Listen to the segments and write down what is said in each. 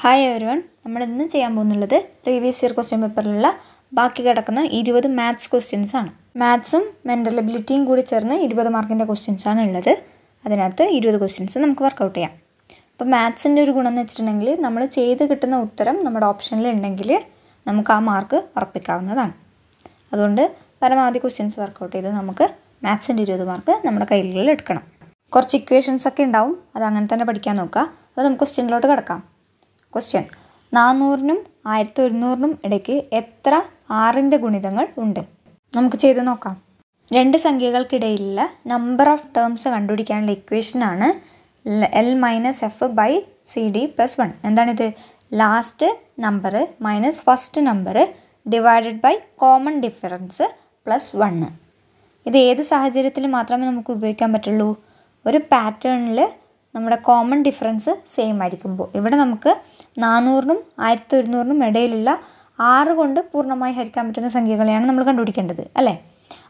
Hi everyone, we are going to do the previous year question paper. These are maths questions. Maths and mental ability are 20 mark questions. That's why 20 questions we work out. But maths and maths, we will do the option. We will mark the option. Questions work out. We will maths and mark the equations. That's Question. 400 1200 ഇടയ്ക്ക് എത്ര 6 ന്റെ ഗുണിതങ്ങൾ ഉണ്ട്? നമുക്ക് ചെയ്തു നോക്കാം. രണ്ട് സംഖ്യകൾക്കിടയിലുള്ള number of terms കണ്ടുപിടിക്കാനുള്ള ഇക്വേഷൻ ആണ് L - F / CD + 1. എന്താണ് ഇത്? Last number minus first number divided by common difference plus 1. ഇത് ഏത് സാഹചര്യത്തിൽ മാത്രമേ നമുക്ക് ഉപയോഗിക്കാൻ പറ്റുള്ളൂ? ഒരു പാറ്റേണിൽ നമ്മുടെ കോമൺ ഡിഫറൻസ് സെയിം ആയിരിക്കുമ്പോൾ ഇവിടെ നമുക്ക് 400 നും 1200 നും ഇടയിലുള്ള 6 കൊണ്ട് പൂർണ്ണമായി ഹരിക്കാൻ പറ്റുന്ന സംഖ്യകളെയാണ് നമ്മൾ കണ്ടുപിടിക്കേണ്ടത് അല്ലേ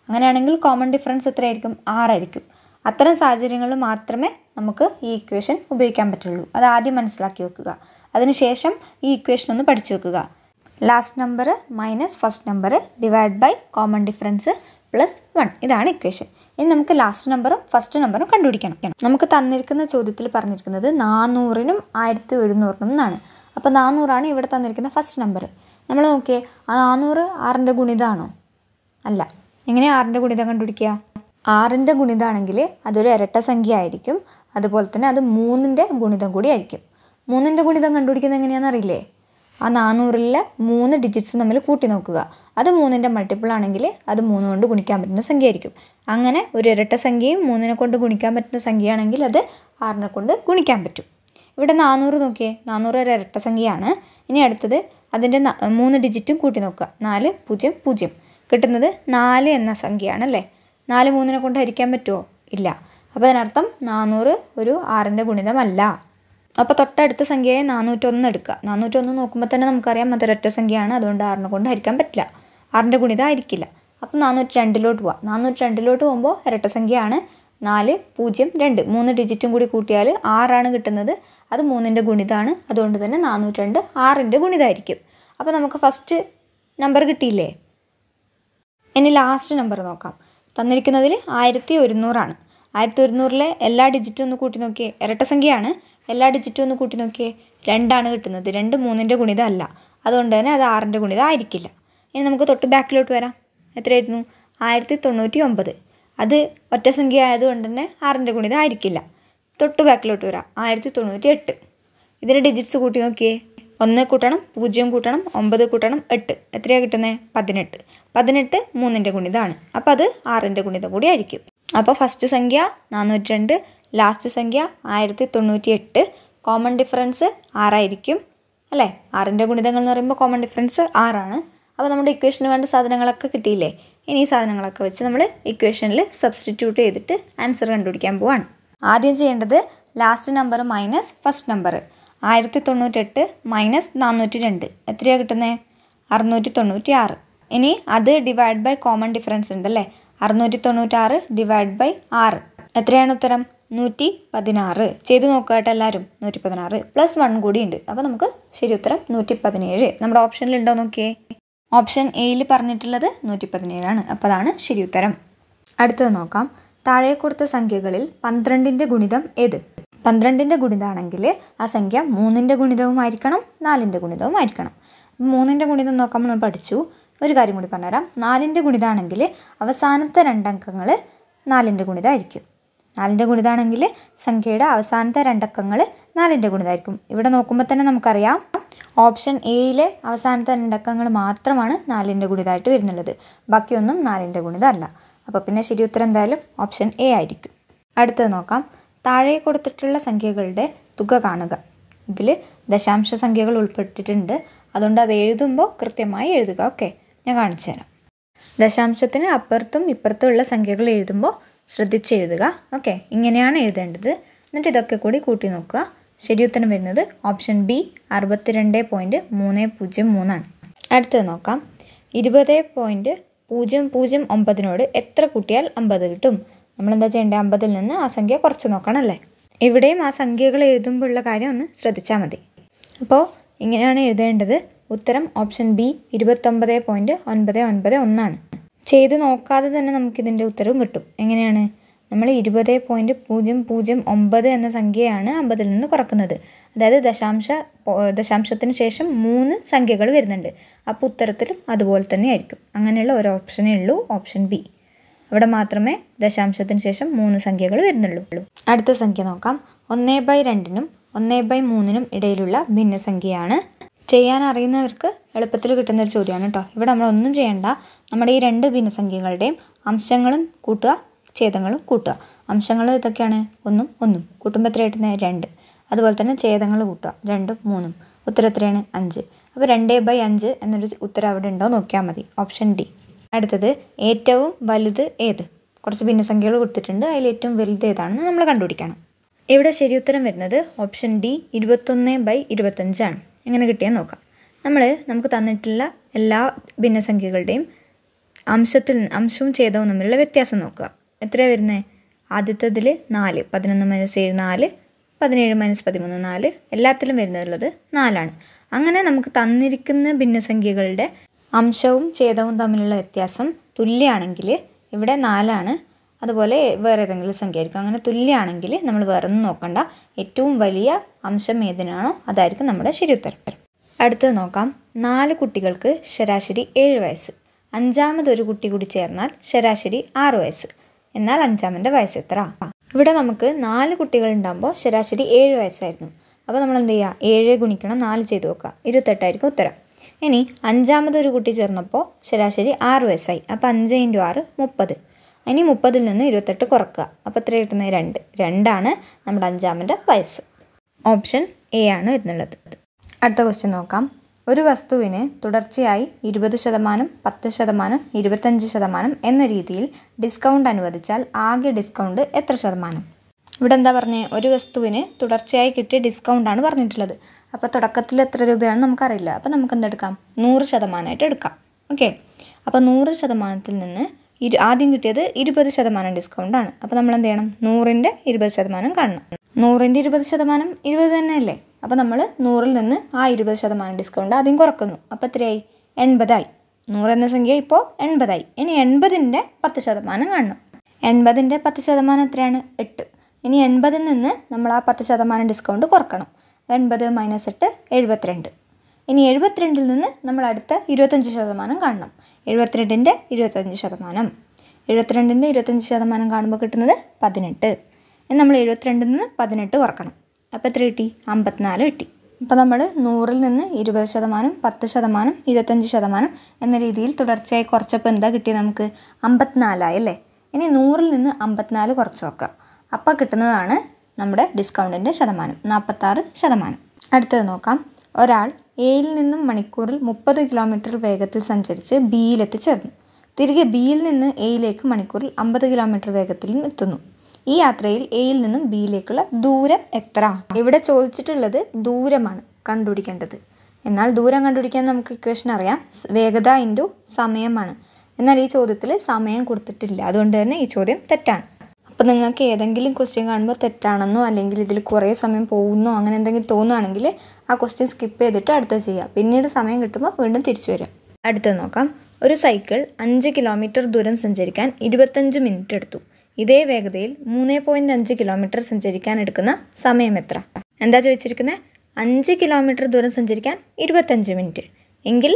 അങ്ങനെയാണെങ്കിൽ കോമൺ ഡിഫറൻസ് എത്രയായിരിക്കും 6 ആയിരിക്കും അത്തരം സാഹചര്യങ്ങളിൽ മാത്രമേ നമുക്ക് ഈ ഇക്വേഷൻ ഉപയോഗിക്കാൻ പറ്റുള്ളൂ അത് ആദ്യം മനസ്സിലാക്കി വെക്കുക അതിനുശേഷം ഈ ഇക്വേഷൻ ഒന്ന് പഠിച്ചു വെക്കുക last number minus first number divide by common difference plus 1 ഇതാണ് ഇക്വേഷൻ ഇനി നമുക്ക് ലാസ്റ്റ് നമ്പറും ഫസ്റ്റ് നമ്പറും കണ്ടുപിടിക്കണം നമുക്ക് തന്നിരിക്കുന്ന ചോദ്യത്തിൽ പറഞ്ഞിരിക്കുന്നത് 400 നും 1100 നും എന്നാണ് അപ്പോൾ 400 ആണ് ഇവിടെ തന്നിരിക്കുന്ന ഫസ്റ്റ് നമ്പർ നമ്മൾ നോക്കിയേ 400 6 ന്റെ ഗുണിതമാണോ അല്ല എങ്ങനെ 6 ന്റെ ഗുണിതം കണ്ടുപിടിക്കുക 6 ന്റെ ഗുണിതമാണെങ്കിൽ അതൊരു ഇരട്ട സംഖ്യ ആയിരിക്കും അതുപോലെ തന്നെ അത് 3 ന്റെ ഗുണിതം കൂടി ആയിരിക്കും 3 ന്റെ ഗുണിതം കണ്ടുപിടിക്കുന്നത് എങ്ങനെയാണെന്ന് അറിയില്ലേ ആ 400 ലെ 3 ഡിജിറ്റ്സ് നമ്മൾ കൂട്ടി നോക്കുക അത് 3 ന്റെ മൾട്ടിപ്പിൾ ആണെങ്കിൽ അത് 3 കൊണ്ട് ഗുണിക്കാൻ പറ്റുന്ന സംഖ്യ ആയിരിക്കും അങ്ങനെ ഒരു ഇരട്ട സംഖ്യയും 3 നെ കൊണ്ട് ഗുണിക്കാൻ പറ്റുന്ന സംഖ്യയാണെങ്കിൽ അത് 6 നെ കൊണ്ട് ഗുണിക്കാൻ പറ്റും ഇവിടെ 400 നോക്കിയേ 400 ഒരു ഇരട്ട സംഖ്യയാണ് ഇനി അടുത്തത് അതിന്റെ 3 ഡിജിറ്റും കൂട്ടി നോക്കുക 400 കിട്ടുന്നത് 4 എന്ന സംഖ്യയാണ് അല്ലേ 4 3 നെ കൊണ്ട് ഹരിക്കാൻ പറ്റുമോ ഇല്ല അപ്പോൾ അതിനർത്ഥം 400 ഒരു 6 ന്റെ ഗുണിതമല്ല അപ്പോൾ തൊട്ടടുത്ത സംഖ്യയെ 401 എടുക്കുക 401 നോക്കുമ്പോൾ തന്നെ നമുക്കറിയാം അത് ഒരൊറ്റ സംഖ്യയാണ് അതുകൊണ്ട് 6 നെ കൊണ്ട് ഹരിക്കാൻ പറ്റില്ല 6 ന്റെ ഗുണിതം ആയിരിക്കില്ല അപ്പോൾ 402 ലോട്ട് പോവാം 402 ലോട്ട് പോകുമ്പോൾ ഇരട്ട സംഖ്യയാണ് 402 3 ഡിജിറ്റും കൂടി കൂട്ടിയാൽ 6 ആണ് കിട്ടുന്നത് അത് 3 ന്റെ ഗുണിതമാണ് അതുകൊണ്ട് തന്നെ 402 6 ന്റെ ഗുണിതമായിരിക്കും അപ്പോൾ നമുക്ക് ഫസ്റ്റ് നമ്പർ കിട്ടിയില്ലേ ഇനി ലാസ്റ്റ് നമ്പർ നോക്കാം തന്നിരിക്കുന്നതിൽ 1100 ആണ് 1100 ലെ എല്ലാ ഡിജിറ്റും ഒന്ന് കൂട്ടി നോക്കിയേ ഇരട്ട സംഖ്യയാണ് എല്ലാ ഡിജിറ്റും ഒന്ന് കൂട്ടി നോക്കിയേ 2 ആണ് കിട്ടുന്നത് 2 3 ന്റെ ഗുണിതം അല്ല അതുകൊണ്ട് തന്നെ അത് 6 ന്റെ ഗുണിതം ആയിരിക്കില്ല ഇനി നമുക്ക് തൊട്ട് ബാക്കിലോട്ട് വരാം എത്രയായിരുന്നു 1099 അത് ഒറ്റ സംഖ്യ ആയതുകൊണ്ട് തന്നെ 6 ന്റെ ഗുണിതം ആയിരിക്കില്ല തൊട്ട് ബാക്കിലോട്ട് വരാം 1098 ഇതിന്റെ ഡിജിറ്റ്സ് കൂട്ടി നോക്കിയേ 1 കൂട്ടണം 0 കൂട്ടണം 9 കൂട്ടണം 8 എത്രയാ കിട്ടുന്നത് 18 18 3 ന്റെ ഗുണിതമാണ് അപ്പോൾ അത് 6 ന്റെ ഗുണിതം കൂടി ആയിരിക്കും അപ്പോൾ ഫസ്റ്റ് സംഖ്യ 402 ലാസ്റ്റ് സംഖ്യ 1098 കോമൺ ഡിഫറൻസ് 6 ആയിരിക്കും അല്ലേ 6 ന്റെ ഗുണിതങ്ങൾ എന്ന് പറയുമ്പോൾ കോമൺ ഡിഫറൻസ് 6 ആണ് അപ്പോൾ നമ്മുടെ ഇക്വേഷന് വേണ്ട സാധനങ്ങളൊക്കെ കിട്ടിയില്ലേ ഇനി ഈ സാധനങ്ങളൊക്കെ വെച്ച് നമ്മൾ ഇക്വേഷനിൽ സബ്സ്റ്റിറ്റ്യൂട്ട് ചെയ്തിട്ട് ആൻസർ കണ്ടുപിടിക്കാൻ പോവാണ് ആദ്യം ചെയ്യേണ്ടത് last number minus first number 1098 minus 402 എത്രയാണ് കിട്ടുന്നത് 696 ഇനി അത് ഡിവൈഡ് ബൈ കോമൺ ഡിഫറൻസ് ഉണ്ടല്ലേ 696 ഡിവൈഡ് ബൈ 6 എത്രയാണ് ഉത്തരം 116 ചെയ്ത് നോക്കാട്ടെ എല്ലാവരും 116 പ്ലസ് 1 കൂടി ഉണ്ട് അപ്പോൾ നമുക്ക് ശരി ഉത്തരം 117 നമ്മുടെ ഓപ്ഷനിൽ ഉണ്ടോ നോക്കിയേ ഓപ്ഷൻ എയിൽ പറഞ്ഞിട്ടുള്ളത് 117 ആണ് അപ്പോൾ അതാണ് ശരി ഉത്തരം അടുത്തത് നോക്കാം താഴെ കൊടുത്ത സംഖ്യകളിൽ 12 ന്റെ ഗുണിതം ഏത് 12 ന്റെ ഗുണിതമാണെങ്കിൽ ആ സംഖ്യ 3 ന്റെ ഗുണിതവും ആയിരിക്കണം 4 ന്റെ ഗുണിതവും ആയിരിക്കണം 3 ന്റെ ഗുണിതം നോക്കാം നമ്മൾ പഠിച്ചു ഒരു കാര്യം കൂടി പറഞ്ഞുതരാം 4 ന്റെ ഗുണിതമാണെങ്കിൽ അവസാനത്തെ രണ്ട് അക്കങ്ങൾ 4 ന്റെ ഗുണിതമായിരിക്കും 4 ന്റെ ഗുണിതമാണെങ്കിൽ സംഖ്യയുടെ അവസാനത്തെ രണ്ട് അക്കങ്ങൾ 4 ന്റെ ഗുണിതമായിരിക്കും ഇവിടെ നോക്കുമ്പോൾ തന്നെ നമുക്കറിയാം ഓപ്ഷൻ എയിലെ അവസാനത്തെ രണ്ട് അക്കങ്ങൾ മാത്രമാണ് 4 ന്റെ ഗുണിതമായിട്ട് വരുന്നുള്ളത് ബാക്കിയൊന്നും 4 ന്റെ ഗുണിതമല്ല അപ്പോൾ പിന്നെ ശരി ഉത്തരം എന്തായാലും ഓപ്ഷൻ എ ആയിരിക്കും അടുത്തത് നോക്കാം താഴെ കൊടുത്തിട്ടുള്ള സംഖ്യകളുടെ തുക കാണുക ഇതിൽ ദശാംശ സംഖ്യകൾ ഉൾപ്പെട്ടിട്ടുണ്ട് അതുകൊണ്ട് അത് എഴുതുമ്പോൾ കൃത്യമായി എഴുതുക ഓക്കെ ഞാൻ കാണിച്ചു തരാം ദശാംശത്തിന് അപ്പുറത്തും ഇപ്പുറത്തുമുള്ള സംഖ്യകൾ എഴുതുമ്പോൾ ശ്രദ്ധിച്ച് എഴുതുക ഓക്കെ ഇങ്ങനെയാണ് എഴുതേണ്ടത് എന്നിട്ട് ഇതൊക്കെ കൂടി കൂട്ടി നോക്കുക ശരി ഉത്തരം വരുന്നത് ഓപ്ഷൻ ബി 62.303 ആണ് അടുത്തത് നോക്കാം 20.009നോട് എത്ര കൂട്ടിയാൽ 50 കിട്ടും നമ്മളെന്താ ചെയ്യേണ്ടത് 50ൽ നിന്ന് ആ സംഖ്യ കുറച്ച് നോക്കണം അല്ലേ ഇവിടെയും ആ സംഖ്യകൾ എഴുതുമ്പോഴുള്ള കാര്യം ഒന്ന് ശ്രദ്ധിച്ചാൽ മതി അപ്പോൾ ഇങ്ങനെയാണ് എഴുതേണ്ടത്. ഉത്തരം ഓപ്ഷൻ ബി 29.991 ആണ്. ചെയ്ത് നോക്കാതെ തന്നെ നമുക്കിതിൻ്റെ ഉത്തരവും കിട്ടും. എങ്ങനെയാണ്? നമ്മൾ 20.009 എന്ന സംഖ്യയാണ് 50 നിന്ന് കുറക്കുന്നത്. അതായത് ദശാംശത്തിന് ശേഷം 3 സംഖ്യകൾ വരുന്നുണ്ട്. അപ്പോൾ ഉത്തരത്തിലും അതുപോലെ തന്നെ ആയിരിക്കും. അങ്ങനെയുള്ള ഒരു ഓപ്ഷനേ ഉള്ളൂ, ഓപ്ഷൻ ബി. അവിടെ മാത്രമേ ദശാംശത്തിന് ശേഷം 3 സംഖ്യകൾ വരുന്നുള്ളൂ. അടുത്ത സംഖ്യ നോക്കാം. 1/2നും 1/3നും ഇടയിലുള്ള ഭിന്നസംഖ്യയാണ്. ചെയ്യാൻ അറിയുന്നവർക്ക് എളുപ്പത്തിൽ കിട്ടുന്നൊരു ചോദ്യമാണ് കേട്ടോ. ഇവിടെ നമ്മളൊന്നും ചെയ്യേണ്ട. നമ്മുടെ ഈ രണ്ട് ഭിന്നസംഖ്യകളുടെയും അംശങ്ങളും കൂട്ടുക, ഛേദങ്ങളും കൂട്ടുക. അംശങ്ങൾ ഇതൊക്കെയാണ്: 1 1. കൂട്ടുമ്പോൾ എത്ര കിട്ടുന്ന 2. അതുപോലെ തന്നെ ഛേദങ്ങൾ കൂട്ടുക, 2 3. ഉത്തരം എത്രയാണ്? 5. അപ്പോൾ 2/5 എന്നൊരു ഉത്തരം അവിടെ ഉണ്ടോ നോക്കിയാൽ മതി, ഓപ്ഷൻ ഡി. അടുത്തത് ഏറ്റവും വലുത് ഏത്? കുറച്ച് ഭിന്നസംഖ്യകൾ കൊടുത്തിട്ടുണ്ട്, അതിൽ ഏറ്റവും വലുത് ഏതാണെന്ന് നമ്മൾ കണ്ടുപിടിക്കണം. ഇവിടെ ശരി ഉത്തരം വരുന്നത് ഓപ്ഷൻ ഡി 21/25 ആണ്. എങ്ങനെ കിട്ടിയാൽ നോക്കാം. നമുക്ക് തന്നിട്ടുള്ള എല്ലാ ഭിന്നസംഖ്യകളുടെയും അംശവും ഛേദവും തമ്മിലുള്ള വ്യത്യാസം നോക്കുക. എത്രയാണ് വരുന്നത്? ആദ്യത്തതിൽ 4, 11 - 7 4, 17 - 13 4, എല്ലാത്തിലും വരുന്നുള്ളത് 4 ആണ്. അങ്ങനെ നമുക്ക് തന്നിരിക്കുന്ന ഭിന്നസംഖ്യകളുടെ അംശവും ഛേദവും തമ്മിലുള്ള വ്യത്യാസം തുല്യമാണെങ്കിൽ ഇവിടെ 4 ആണ്. അതുപോലെ വേറെ ഏതെങ്കിലും സംഖ്യ ആയിരിക്കും. അങ്ങനെ തുല്യമാണെങ്കിൽ നമ്മൾ വേറെ ഒന്നും നോക്കണ്ട. ഏറ്റവും വലിയ അംശം ഏതിനാണോ അതായിരിക്കും നമ്മുടെ ശരി ഉത്തരം. അടുത്തത് നോക്കാം. 4 കുട്ടികൾക്ക് ശരാശരി 7 വയസ്സ്. 5ാമതൊരു കുട്ടി കൂടി ചേർന്നാൽ ശരാശരി 6 വയസ്സ്. എന്നാൽ 5ാമൻ്റെ വയസ്സ് എത്ര? ഇവിടെ നമുക്ക് 4 കുട്ടികളുണ്ടാകുമ്പോൾ ശരാശരി 7 വയസ്സായിരുന്നു. അപ്പോൾ നമ്മൾ എന്ത് ചെയ്യുക? 7 × 4 ചെയ്ത് നോക്കുക, 28 ആയിരിക്കും ഉത്തരം. ഇനി 5ാമതൊരു കുട്ടി ചേർന്നപ്പോൾ ശരാശരി 6 വയസ്സായി. അപ്പോൾ 5 × 6 30. ഇനി 30ൽ നിന്ന് 28 കുറക്കുക. അപ്പോൾ എത്ര കിട്ടുന്നത്? 2 2 ആണ് നമ്മുടെ 5ാമൻ്റെ വയസ്സ്. ഓപ്ഷൻ എ ആണ് എന്നുള്ളത്. അടുത്ത ക്വസ്റ്റ്യൻ നോക്കാം. ഒരു വസ്തുവിന് തുടർച്ചയായി 20%, 10%, 25% എന്ന രീതിയിൽ ഡിസ്കൗണ്ട് അനുവദിച്ചാൽ ആകെ ഡിസ്കൗണ്ട് എത്ര %? ഇവിടെ എന്താ പറഞ്ഞത്? ഒരു വസ്തുവിന് തുടർച്ചയായി കിട്ടിയ ഡിസ്കൗണ്ടാണ് പറഞ്ഞിട്ടുള്ളത്. അപ്പോൾ തുടക്കത്തിൽ എത്ര രൂപയാണ് നമുക്കറിയില്ല. അപ്പോൾ നമുക്ക് എന്തെടുക്കാം? 100% എടുക്കാം. ഓക്കെ. അപ്പോൾ 100%-ൽ നിന്ന് ആദ്യം കിട്ടിയത് 20% ഡിസ്കൗണ്ടാണ്. അപ്പോൾ നമ്മൾ എന്ത് ചെയ്യണം? 100-ന്റെ 20% കാണണം. 100-ന്റെ 20% 20 തന്നെയല്ലേ? അപ്പോൾ നമ്മൾ 100-ൽ നിന്ന് ആ 20% ഡിസ്കൗണ്ട് ആദ്യം കുറക്കുന്നു. അപ്പോൾ എത്രയായി? 80 ആയി. 100 എന്ന സംഖ്യ ഇപ്പോൾ 80 ആയി. ഇനി 80-ന്റെ 10% കാണണം. 80-ന്റെ 10% എത്രയാണ്? 8. ഇനി 80-ൽ നിന്ന് നമ്മൾ ആ 10% ഡിസ്കൗണ്ട് കുറക്കണം. 80 - 8 72. ഇനി 72-ൽ നിന്ന് നമ്മൾ അടുത്ത 25% കാണണം. 72-ന്റെ 25%. 72-ന്റെ 25% കാണുമ്പോൾ കിട്ടുന്നത് 18. ഇനി നമ്മൾ 72-ൽ നിന്ന് 18 കുറക്കണം. അപ്പോൾ എത്ര കിട്ടി? 54 കിട്ടി. അപ്പോൾ നമ്മൾ 100-ൽ നിന്ന് 20%, 10%, 25% എന്ന രീതിയിൽ തുടർച്ചയായി കുറച്ചപ്പോൾ എന്താ കിട്ടിയത്? നമുക്ക് 54 ആയി അല്ലേ? ഇനി 100-ൽ നിന്ന് 54 കുറച്ച് നോക്കുക. അപ്പോൾ കിട്ടുന്നതാണ് നമ്മുടെ ഡിസ്കൗണ്ടിൻ്റെ %, 46%. അടുത്തത് നോക്കാം. ഒരാൾ എയിൽ നിന്നും മണിക്കൂറിൽ 30 കിലോമീറ്റർ വേഗത്തിൽ സഞ്ചരിച്ച് ബിയിലെത്തിച്ചേർന്നു. തിരികെ ബിയിൽ നിന്ന് എയിലേക്ക് മണിക്കൂറിൽ 50 കിലോമീറ്റർ വേഗത്തിൽ എത്തുന്നു. ഈ യാത്രയിൽ എയിൽ നിന്നും ബിയിലേക്കുള്ള ദൂരം എത്ര? ഇവിടെ ചോദിച്ചിട്ടുള്ളത് ദൂരമാണ് കണ്ടുപിടിക്കേണ്ടത്. എന്നാൽ ദൂരം കണ്ടുപിടിക്കാൻ നമുക്ക് ഇക്വേഷൻ അറിയാം, വേഗത × സമയമാണ്. എന്നാൽ ഈ ചോദ്യത്തിൽ സമയം കൊടുത്തിട്ടില്ല. അതുകൊണ്ട് തന്നെ ഈ ചോദ്യം തെറ്റാണ്. അപ്പോൾ നിങ്ങൾക്ക് ഏതെങ്കിലും ക്വസ്റ്റ്യൻ കാണുമ്പോൾ തെറ്റാണെന്നോ അല്ലെങ്കിൽ ഇതിൽ കുറേ സമയം പോകുന്നോ അങ്ങനെ എന്തെങ്കിലും തോന്നുകയാണെങ്കിൽ ആ ക്വസ്റ്റ്യൻ സ്കിപ്പ് ചെയ്തിട്ട് അടുത്തത് ചെയ്യുക. പിന്നീട് സമയം കിട്ടുമ്പോൾ വീണ്ടും തിരിച്ചു വരിക. അടുത്തത് നോക്കാം. ഒരു സൈക്കിൾ 5 കിലോമീറ്റർ ദൂരം സഞ്ചരിക്കാൻ 25 മിനിറ്റ് എടുത്തു. ഇതേ വേഗതയിൽ 3.5 കിലോമീറ്റർ സഞ്ചരിക്കാൻ എടുക്കുന്ന സമയം എത്ര? എന്താ ചോദിച്ചിരിക്കുന്നത്? 5 കിലോമീറ്റർ ദൂരം സഞ്ചരിക്കാൻ 25 മിനിറ്റ് എങ്കിൽ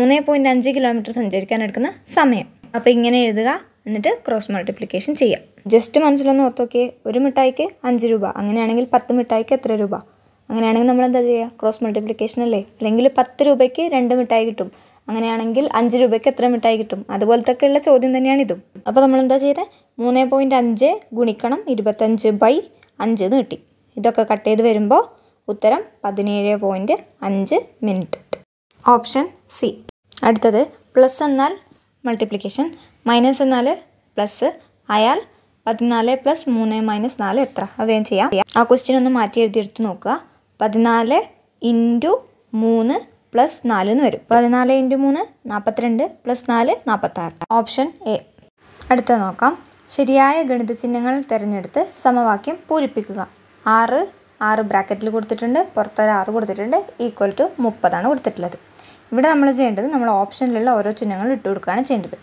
3.5 കിലോമീറ്റർ സഞ്ചരിക്കാൻ എടുക്കുന്ന സമയം. അപ്പോൾ ഇങ്ങനെ എഴുതുക, എന്നിട്ട് ക്രോസ് മൾട്ടിപ്ലിക്കേഷൻ ചെയ്യാം. ജസ്റ്റ് മനസ്സിലൊന്ന് ഓർത്തോക്കെ. 1 മിഠായിക്ക് 5 രൂപ. അങ്ങനെയാണെങ്കിൽ 10 മിഠായിക്ക് എത്ര രൂപ? അങ്ങനെയാണെങ്കിൽ നമ്മൾ എന്താ ചെയ്യുക? ക്രോസ് മൾട്ടിപ്ലിക്കേഷൻ അല്ലേ? അല്ലെങ്കിൽ 10 രൂപയ്ക്ക് 2 മിഠായി കിട്ടും. അങ്ങനെയാണെങ്കിൽ 5 രൂപയ്ക്ക് എത്ര മിഠായി കിട്ടും? അതുപോലത്തെ ഉള്ള ചോദ്യം തന്നെയാണ് ഇതും. അപ്പോൾ നമ്മൾ എന്താ ചെയ്തത്? 3.5 ഗുണിക്കണം 25/5 എന്ന് കിട്ടി. ഇതൊക്കെ കട്ട് ചെയ്ത് വരുമ്പോൾ ഉത്തരം 17.5 മിനിറ്റ്, ഓപ്ഷൻ സി. അടുത്തത് പ്ലസ് എന്നാൽ മൾട്ടിപ്ലിക്കേഷൻ, മൈനസ് എന്നാൽ പ്ലസ് ആയാൽ 14 + 3 - 4 എത്ര? അത് വേഗം ചെയ്യാം. ആ ക്വസ്റ്റ്യൻ ഒന്ന് മാറ്റി എഴുതിയെടുത്ത് നോക്കുക. 14 × 3 + 4 എന്ന് വരും. 14 × 3 42 + 4 46, ഓപ്ഷൻ എ. അടുത്തത് നോക്കാം. ശരിയായ ഗണിത ചിഹ്നങ്ങൾ തിരഞ്ഞെടുത്ത് സമവാക്യം പൂരിപ്പിക്കുക. 6 6 bracket കൊടുത്തിട്ടുണ്ട് പുറത്തൊരു 6 കൊടുത്തിട്ടുണ്ട് equal to 30 ആണ് കൊടുത്തിട്ടുള്ളത് ഇവിടെ നമ്മൾ ചെയ്യേണ്ടത് നമ്മൾ ഓപ്ഷനിലുള്ള ഓരോ ചിഹ്നങ്ങൾ ഇട്ടു കൊടുക്കുകയാണ് ചെയ്യേണ്ടത്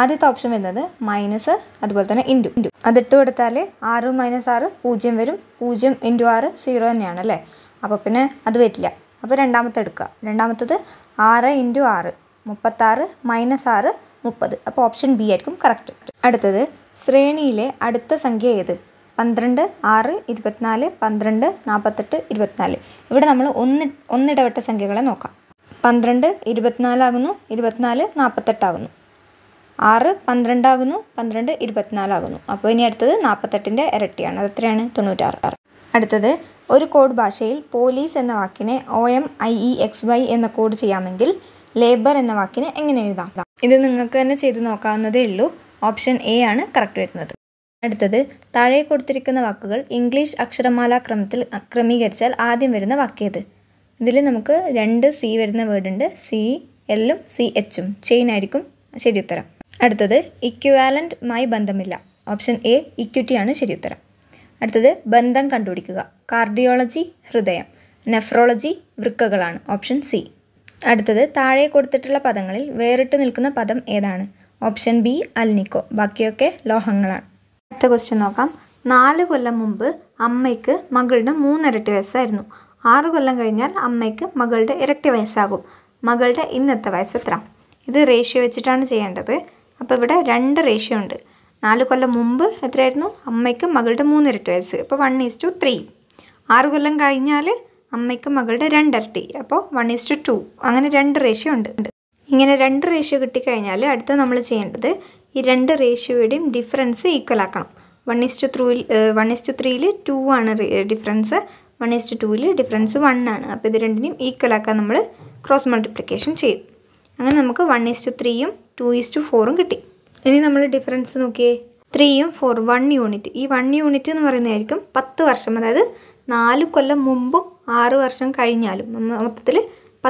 ആദ്യത്തെ ഓപ്ഷൻ വരുന്നത് മൈനസ് അതുപോലെ തന്നെ ഇൻടു അത് ഇട്ടു കൊടുത്താൽ 6 -6 0 വരും 0 * 6 0 തന്നെയാണ് അല്ലേ അപ്പോൾ പിന്നെ അത് വരില്ല അപ്പോൾ രണ്ടാമത്തെ എടുക്കുക രണ്ടാമത്തേത് 6 * 6 36 -6 30 അപ്പോൾ ഓപ്ഷൻ ബി ആയിരിക്കും കറക്റ്റ് അടുത്തത് ശ്രേണിയിലെ അടുത്ത സംഖ്യ ഏത് 12 6 24 12 48 24 ഇവിടെ നമ്മൾ ഒന്ന് ഇടവട്ട സംഖ്യകളെ നോക്കാം 12 24 ആകുന്നു 24 48 ആകുന്നു 6 12 ആകുന്നു 12 24 ആകുന്നു അപ്പോൾ ഇനി അടുത്തത് 48 ന്റെ ഇരട്ടിയാണ് അത് എത്രയാണ് 96 അടുത്തത് ഒരു കോഡ് ഭാഷയിൽ പോലീസ് എന്ന വാക്കിനെ OMIEXY എന്ന കോഡ് ചെയ്യാമെങ്കിൽ ലേബർ എന്ന വാക്കിനെ എങ്ങനെ എഴുതാം ഇത് നിങ്ങൾക്ക് തന്നെ ചെയ്തു നോക്കാവുന്നതേ ഉള്ളൂ ഓപ്ഷൻ എ ആണ് കറക്റ്റ് വരുന്നത് അടുത്തത് താഴെ കൊടുത്തിരിക്കുന്ന വാക്കുകൾ ഇംഗ്ലീഷ് അക്ഷരമാല ക്രമത്തിൽ ക്രമീകരിച്ചാൽ ആദ്യം വരുന്ന വാക്ക് ഏത് ഇതിൽ നമുക്ക് രണ്ട് സി വരുന്ന വേർഡ് ഉണ്ട് സി എല്ലും സി എച്ചും ചെയിൻ ആയിരിക്കും ശരി ഉത്തരം അടുത്തത് ഇക്വാലൻ്റുമായി ബന്ധമില്ല ഓപ്ഷൻ എ ഇക്വിറ്റി ആണ് ശരി ഉത്തരം അടുത്തത് ബന്ധം കണ്ടുപിടിക്കുക കാർഡിയോളജി ഹൃദയം നെഫ്രോളജി വൃക്കകളാണ് ഓപ്ഷൻ സി അടുത്തത് താഴെ കൊടുത്തിട്ടുള്ള പദങ്ങളിൽ വേറിട്ട് നിൽക്കുന്ന പദം ഏതാണ് ഓപ്ഷൻ ബി അൽനിക്കോ ബാക്കിയൊക്കെ ലോഹങ്ങളാണ് അടുത്ത ക്വസ്റ്റ്യൻ നോക്കാം 4 കൊല്ലം മുമ്പ് അമ്മയ്ക്ക് മകളുടെ 3 ഇരട്ടി വയസ്സായിരുന്നു 6 കൊല്ലം കഴിഞ്ഞാൽ അമ്മയ്ക്ക് മകളുടെ ഇരട്ടി വയസ്സാകും മകളുടെ ഇന്നത്തെ വയസ്സ് എത്ര ഇത് റേഷ്യോ വെച്ചിട്ടാണ് ചെയ്യേണ്ടത് അപ്പോൾ ഇവിടെ 2 റേഷ്യോ ഉണ്ട് 4 കൊല്ലം മുമ്പ് എത്രയായിരുന്നു അമ്മയ്ക്ക് മകളുടെ 3 ഇരട്ടി വയസ്സ് അപ്പോൾ 1:3 6 കൊല്ലം കഴിഞ്ഞാൽ അമ്മയ്ക്ക് മകളുടെ 2 ഇരട്ടി അപ്പോൾ 1:2 അങ്ങനെ 2 റേഷ്യോ ഉണ്ട് ഇങ്ങനെ 2 റേഷ്യോ കിട്ടിക്കഴിഞ്ഞാൽ അടുത്ത നമ്മൾ ചെയ്യേണ്ടത് ഈ 2 റേഷ്യോയുടെയും ഡിഫറൻസ് ഈക്വൽ ആക്കണം 1:3ൽ 2 ആണ് ഡിഫറൻസ് 1:2ൽ ഡിഫറൻസ് 1 ആണ് അപ്പോൾ ഇത് രണ്ടിനെയും ഈക്വൽ ആക്കാൻ നമ്മൾ ക്രോസ് മൾട്ടിപ്ലിക്കേഷൻ ചെയ്യും അങ്ങനെ നമുക്ക് 1:3 2:4 കിട്ടി ഇനി നമ്മൾ ഡിഫറൻസ് നോക്കിയേ 3 ഉം 4 ഉം 1 യൂണിറ്റ് ഈ 1 യൂണിറ്റ് എന്ന് പറയുന്നതായിരിക്കും 10 വർഷം അതായത് 4 കൊല്ലം മുമ്പും 6 വർഷം കഴിഞ്ഞാലും മൊത്തത്തിൽ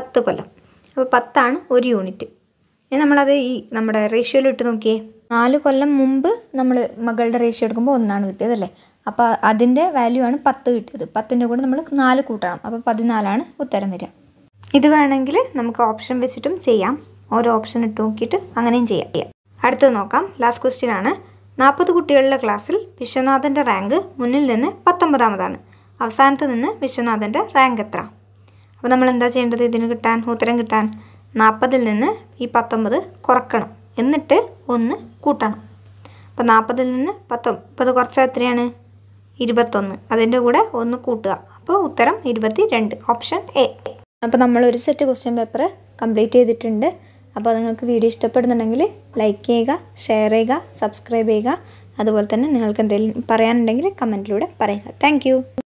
10 കൊല്ലം അപ്പോൾ 10 ആണ് 1 യൂണിറ്റ് ഇനി നമ്മളത് ഈ നമ്മുടെ റേഷ്യോയിൽ ഇട്ട് നോക്കിയേ 4 കൊല്ലം മുമ്പ് നമ്മൾ മകളുടെ റേഷ്യോ എടുക്കുമ്പോൾ 1 ആണ് കിട്ടിയതല്ലേ അപ്പോൾ അതിൻ്റെ വാല്യൂ ആണ് 10 കിട്ടിയത് 10ൻ്റെ കൂടെ നമ്മൾ 4 കൂട്ടണം അപ്പോൾ 14 ആണ് ഉത്തരം വരിക ഇത് വേണമെങ്കിൽ നമുക്ക് ഓപ്ഷൻ വെച്ചിട്ടും ചെയ്യാം ഓരോ ഓപ്ഷൻ ഇട്ട് നോക്കിയിട്ട് അങ്ങനെയും ചെയ്യാം അടുത്തത് നോക്കാം ലാസ്റ്റ് ക്വസ്റ്റ്യൻ ആണ് 40 കുട്ടികളുടെ ക്ലാസ്സിൽ വിശ്വനാഥൻ്റെ റാങ്ക് മുന്നിൽ നിന്ന് 19ാമതാണ് അവസാനത്ത് നിന്ന് വിശ്വനാഥൻ്റെ റാങ്ക് എത്ര അപ്പോൾ നമ്മൾ എന്താ ചെയ്യേണ്ടത് ഇതിന് കിട്ടാൻ ഉത്തരം കിട്ടാൻ 40ൽ നിന്ന് ഈ 19 കുറക്കണം എന്നിട്ട് 1 കൂട്ടണം അപ്പോൾ 40ൽ നിന്ന് 19 കുറച്ചാൽ എത്രയാണ് 21 അതിൻ്റെ കൂടെ 1 കൂട്ടുക അപ്പോൾ ഉത്തരം 22 ഓപ്ഷൻ എ അപ്പോൾ നമ്മളൊരു സെറ്റ് ക്വസ്റ്റ്യൻ പേപ്പർ കംപ്ലീറ്റ് ചെയ്തിട്ടുണ്ട് അപ്പോൾ നിങ്ങൾക്ക് വീഡിയോ ഇഷ്ടപ്പെടുന്നുണ്ടെങ്കിൽ ലൈക്ക് ചെയ്യുക ഷെയർ ചെയ്യുക സബ്സ്ക്രൈബ് ചെയ്യുക അതുപോലെ തന്നെ നിങ്ങൾക്ക് എന്തെങ്കിലും പറയാനുണ്ടെങ്കിൽ കമൻറ്റിലൂടെ പറയുക താങ്ക്